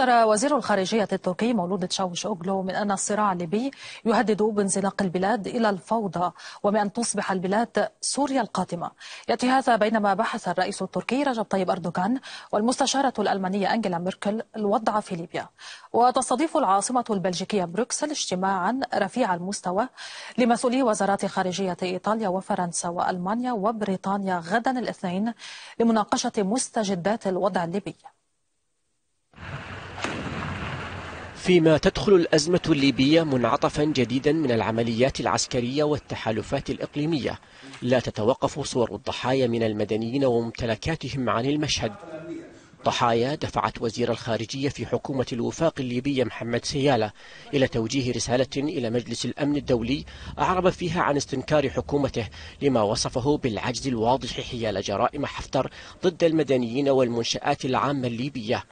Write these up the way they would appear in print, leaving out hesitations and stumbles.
حذر وزير الخارجية التركي مولود تشاووش أوغلو من أن الصراع الليبي يهدد بانزلاق البلاد إلى الفوضى وبأن تصبح البلاد سوريا القادمة. يأتي هذا بينما بحث الرئيس التركي رجب طيب أردوغان والمستشارة الألمانية أنجيلا ميركل الوضع في ليبيا. وتستضيف العاصمة البلجيكية بروكسل اجتماعا رفيع المستوى لمسؤولي وزارات خارجية إيطاليا وفرنسا وألمانيا وبريطانيا غدا الاثنين لمناقشة مستجدات الوضع الليبي. فيما تدخل الأزمة الليبية منعطفا جديدا من العمليات العسكرية والتحالفات الإقليمية، لا تتوقف صور الضحايا من المدنيين وممتلكاتهم عن المشهد. ضحايا دفعت وزير الخارجية في حكومة الوفاق الليبية محمد سيالة إلى توجيه رسالة إلى مجلس الأمن الدولي أعرب فيها عن استنكار حكومته لما وصفه بالعجز الواضح حيال جرائم حفتر ضد المدنيين والمنشآت العامة الليبية.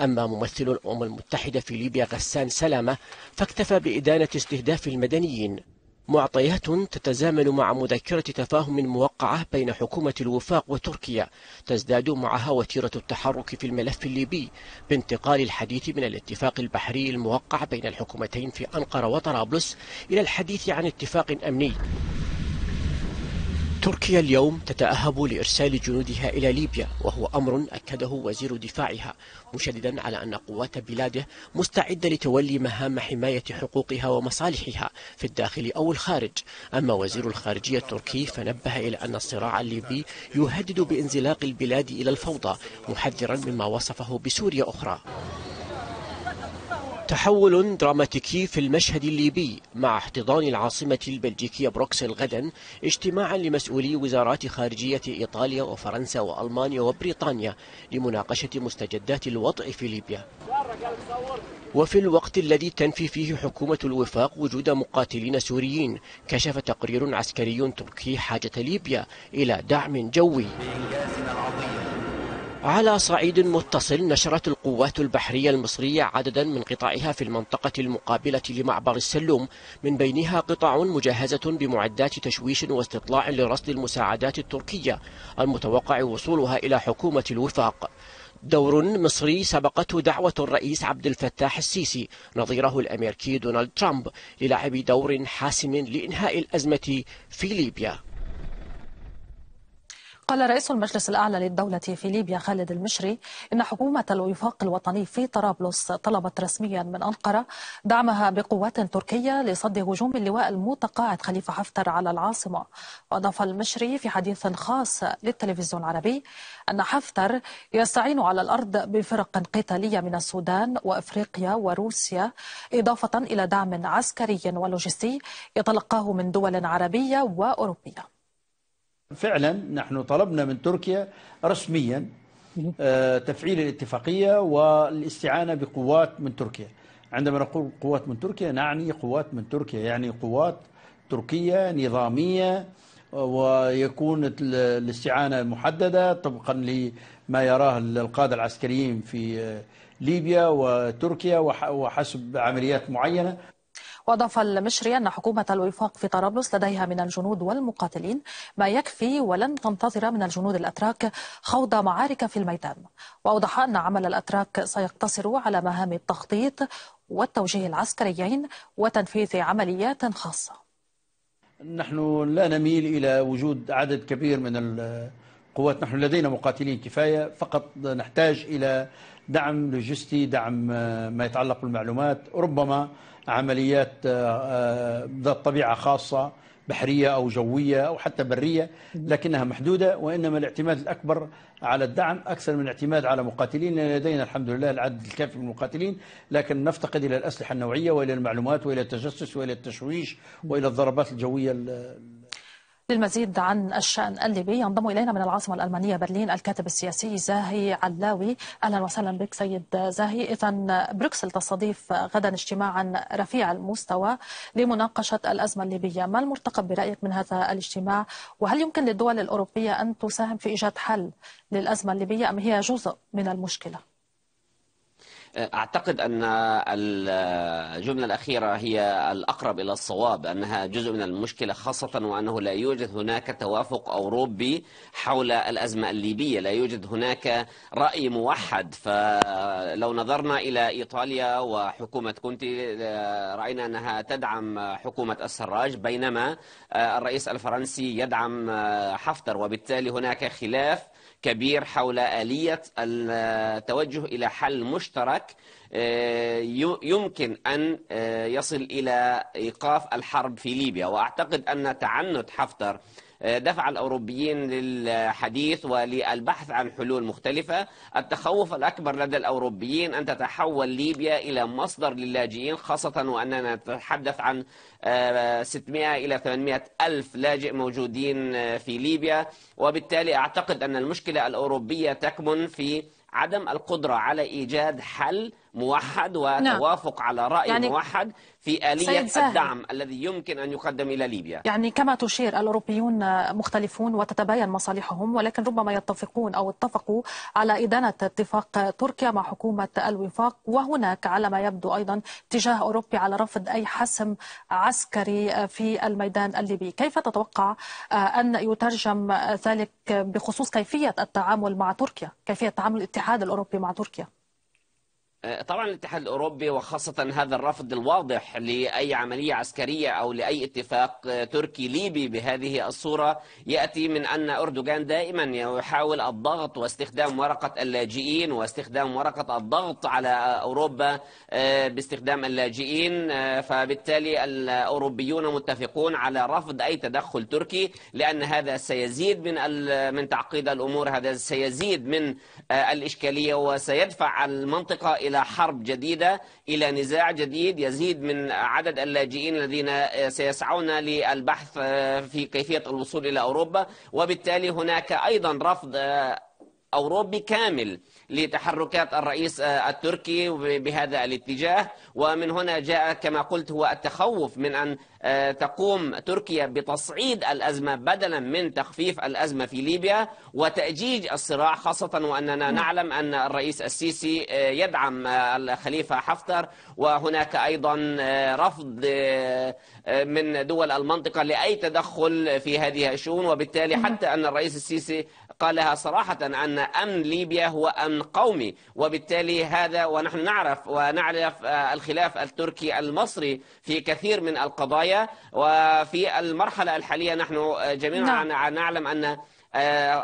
أما ممثل الأمم المتحدة في ليبيا غسان سلامة فاكتفى بإدانة استهداف المدنيين. معطيات تتزامن مع مذكرة تفاهم موقعة بين حكومة الوفاق وتركيا تزداد معها وتيرة التحرك في الملف الليبي بانتقال الحديث من الاتفاق البحري الموقع بين الحكومتين في أنقرة وطرابلس إلى الحديث عن اتفاق أمني. تركيا اليوم تتأهب لإرسال جنودها إلى ليبيا، وهو أمر أكده وزير دفاعها، مشددا على أن قوات بلاده مستعدة لتولي مهام حماية حقوقها ومصالحها في الداخل أو الخارج. أما وزير الخارجية التركي فنبه إلى أن الصراع الليبي يهدد بانزلاق البلاد إلى الفوضى، محذرا مما وصفه بسوريا أخرى. تحول دراماتيكي في المشهد الليبي مع احتضان العاصمة البلجيكية بروكسل غدا اجتماعا لمسؤولي وزارات خارجية إيطاليا وفرنسا وألمانيا وبريطانيا لمناقشة مستجدات الوضع في ليبيا. وفي الوقت الذي تنفي فيه حكومة الوفاق وجود مقاتلين سوريين، كشف تقرير عسكري تركي حاجة ليبيا إلى دعم جوي. على صعيد متصل نشرت القوات البحرية المصرية عددا من قطاعها في المنطقة المقابلة لمعبر السلوم، من بينها قطاع مجهزة بمعدات تشويش واستطلاع لرصد المساعدات التركية المتوقع وصولها إلى حكومة الوفاق. دور مصري سبقته دعوة الرئيس عبد الفتاح السيسي نظيره الأمريكي دونالد ترامب للعب دور حاسم لإنهاء الأزمة في ليبيا. قال رئيس المجلس الأعلى للدولة في ليبيا خالد المشري إن حكومة الوفاق الوطني في طرابلس طلبت رسميا من أنقرة دعمها بقوات تركية لصد هجوم اللواء المتقاعد خليفة حفتر على العاصمة. وأضاف المشري في حديث خاص للتلفزيون العربي أن حفتر يستعين على الأرض بفرق قتالية من السودان وأفريقيا وروسيا، إضافة إلى دعم عسكري ولوجستي يتلقاه من دول عربية وأوروبية. فعلا نحن طلبنا من تركيا رسميا تفعيل الاتفاقية والاستعانة بقوات من تركيا. عندما نقول قوات من تركيا نعني قوات من تركيا، يعني قوات تركية نظامية، ويكون الاستعانة محددة طبقا لما يراه القادة العسكريين في ليبيا وتركيا وحسب عمليات معينة. وأضاف المشري أن حكومة الوفاق في طرابلس لديها من الجنود والمقاتلين ما يكفي ولن تنتظر من الجنود الأتراك خوض معارك في الميدان. وأوضح أن عمل الأتراك سيقتصر على مهام التخطيط والتوجيه العسكريين وتنفيذ عمليات خاصة. نحن لا نميل إلى وجود عدد كبير من القوات، نحن لدينا مقاتلين كفاية، فقط نحتاج إلى دعم لوجستي، دعم ما يتعلق بالمعلومات، ربما عمليات ذات طبيعة خاصة بحرية أو جوية أو حتى برية، لكنها محدودة. وإنما الاعتماد الأكبر على الدعم أكثر من الاعتماد على مقاتلين، لأن لدينا الحمد لله العدد الكافي من المقاتلين، لكن نفتقد إلى الأسلحة النوعية وإلى المعلومات وإلى التجسس وإلى التشويش وإلى الضربات الجوية. للمزيد عن الشأن الليبي ينضم إلينا من العاصمة الألمانية برلين الكاتب السياسي زاهي علاوي. أهلا وسهلا بك سيد زاهي. إذن بروكسل تستضيف غدا اجتماعا رفيع المستوى لمناقشة الأزمة الليبية، ما المرتقب برأيك من هذا الاجتماع؟ وهل يمكن للدول الأوروبية أن تساهم في إيجاد حل للأزمة الليبية أم هي جزء من المشكلة؟ أعتقد أن الجملة الأخيرة هي الأقرب إلى الصواب، أنها جزء من المشكلة، خاصة وأنه لا يوجد هناك توافق أوروبي حول الأزمة الليبية، لا يوجد هناك رأي موحد. فلو نظرنا إلى إيطاليا وحكومة كونتي رأينا أنها تدعم حكومة السراج، بينما الرئيس الفرنسي يدعم حفتر، وبالتالي هناك خلاف كبير حول آلية التوجه إلى حل مشترك يمكن أن يصل إلى إيقاف الحرب في ليبيا. وأعتقد أن تعنت حفتر دفع الأوروبيين للحديث وللبحث عن حلول مختلفة. التخوف الأكبر لدى الأوروبيين أن تتحول ليبيا إلى مصدر للاجئين، خاصة وأننا نتحدث عن 600 إلى 800 ألف لاجئ موجودين في ليبيا. وبالتالي أعتقد أن المشكلة الأوروبية تكمن في عدم القدرة على إيجاد حل موحد وتوافق على رأي موحد في آلية الدعم الذي يمكن أن يقدم إلى ليبيا. يعني كما تشير الأوروبيون مختلفون وتتباين مصالحهم، ولكن ربما يتفقون أو اتفقوا على إدانة اتفاق تركيا مع حكومة الوفاق، وهناك على ما يبدو أيضا اتجاه أوروبي على رفض أي حسم عسكري في الميدان الليبي. كيف تتوقع أن يترجم ذلك بخصوص كيفية التعامل مع تركيا، كيفية تعامل الاتحاد الأوروبي مع تركيا؟ طبعا الاتحاد الأوروبي وخاصة هذا الرفض الواضح لأي عملية عسكرية أو لأي اتفاق تركي ليبي بهذه الصورة يأتي من أن أردوغان دائما يحاول الضغط واستخدام ورقة اللاجئين واستخدام ورقة الضغط على أوروبا باستخدام اللاجئين. فبالتالي الأوروبيون متفقون على رفض أي تدخل تركي، لأن هذا سيزيد من تعقيد الأمور، هذا سيزيد من الإشكالية وسيدفع المنطقة إلى حرب جديدة، إلى نزاع جديد يزيد من عدد اللاجئين الذين سيسعون للبحث في كيفية الوصول إلى أوروبا. وبالتالي هناك أيضا رفض أوروبي كامل لتحركات الرئيس التركي بهذا الاتجاه. ومن هنا جاء كما قلت هو التخوف من أن تقوم تركيا بتصعيد الأزمة بدلا من تخفيف الأزمة في ليبيا وتأجيج الصراع، خاصة وأننا نعلم أن الرئيس السيسي يدعم الخليفة حفتر، وهناك أيضا رفض من دول المنطقة لأي تدخل في هذه الشؤون. وبالتالي حتى أن الرئيس السيسي قالها صراحة أن أمن ليبيا هو أمن قومي، وبالتالي هذا ونحن نعرف الخلاف التركي المصري في كثير من القضايا. وفي المرحلة الحالية نحن جميعا نعلم أن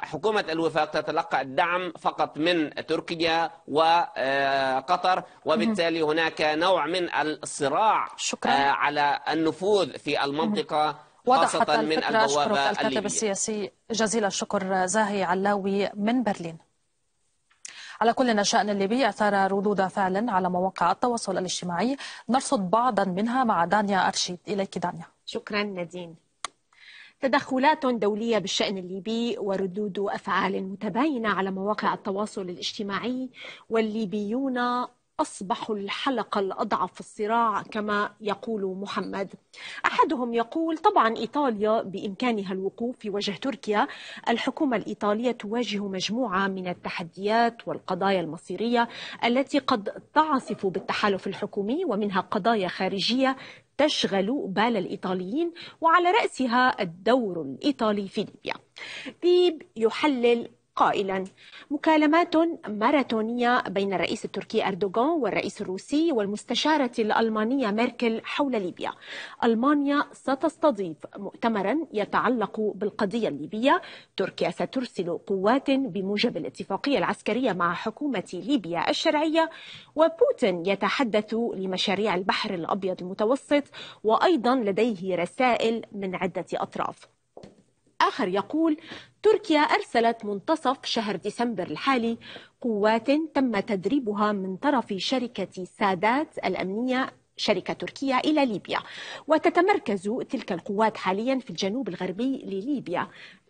حكومة الوفاق تتلقى الدعم فقط من تركيا وقطر، وبالتالي هناك نوع من الصراع على النفوذ في المنطقة خاصة من البوابة الليبية. جزيل الشكر زاهي علاوي من برلين. على كل شأن الليبي أثار ردود فعل على مواقع التواصل الاجتماعي، نرصد بعضا منها مع دانيا أرشيد. إليك دانيا. شكرا نادين. تدخلات دولية بالشأن الليبي وردود أفعال متباينة على مواقع التواصل الاجتماعي، والليبيون أصبحوا الحلقة الأضعف في الصراع كما يقول محمد. أحدهم يقول طبعا إيطاليا بإمكانها الوقوف في وجه تركيا، الحكومة الإيطالية تواجه مجموعة من التحديات والقضايا المصيرية التي قد تعصف بالتحالف الحكومي، ومنها قضايا خارجية تشغل بال الإيطاليين وعلى رأسها الدور الإيطالي في ليبيا. ذيب يحلل قائلا مكالمات ماراثونية بين الرئيس التركي أردوغان والرئيس الروسي والمستشارة الألمانية ميركل حول ليبيا. ألمانيا ستستضيف مؤتمرا يتعلق بالقضية الليبية، تركيا سترسل قوات بموجب الاتفاقية العسكرية مع حكومة ليبيا الشرعية، وبوتين يتحدث لمشاريع البحر الأبيض المتوسط، وأيضا لديه رسائل من عدة أطراف. آخر يقول تركيا أرسلت منتصف شهر ديسمبر الحالي قوات تم تدريبها من طرف شركة سادات الأمنية شركة تركية إلى ليبيا، وتتمركز تلك القوات حاليا في الجنوب الغربي لليبيا.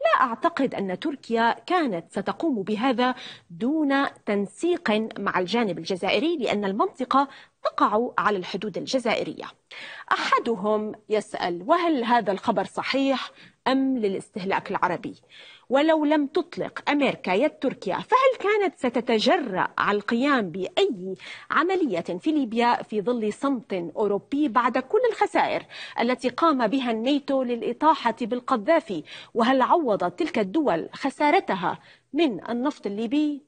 لا أعتقد أن تركيا كانت ستقوم بهذا دون تنسيق مع الجانب الجزائري، لأن المنطقة وقعوا على الحدود الجزائرية. أحدهم يسأل: وهل هذا الخبر صحيح أم للاستهلاك العربي؟ ولو لم تطلق أمريكا يد تركيا، فهل كانت ستتجرأ على القيام بأي عملية في ليبيا في ظل صمت أوروبي بعد كل الخسائر التي قام بها الناتو للإطاحة بالقذافي؟ وهل عوضت تلك الدول خسارتها من النفط الليبي؟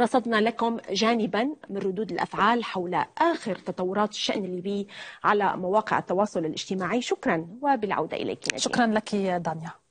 رصدنا لكم جانبا من ردود الأفعال حول آخر تطورات الشأن الليبي على مواقع التواصل الاجتماعي. شكرا، وبالعودة إليك نجيب. شكرا لك دانيا.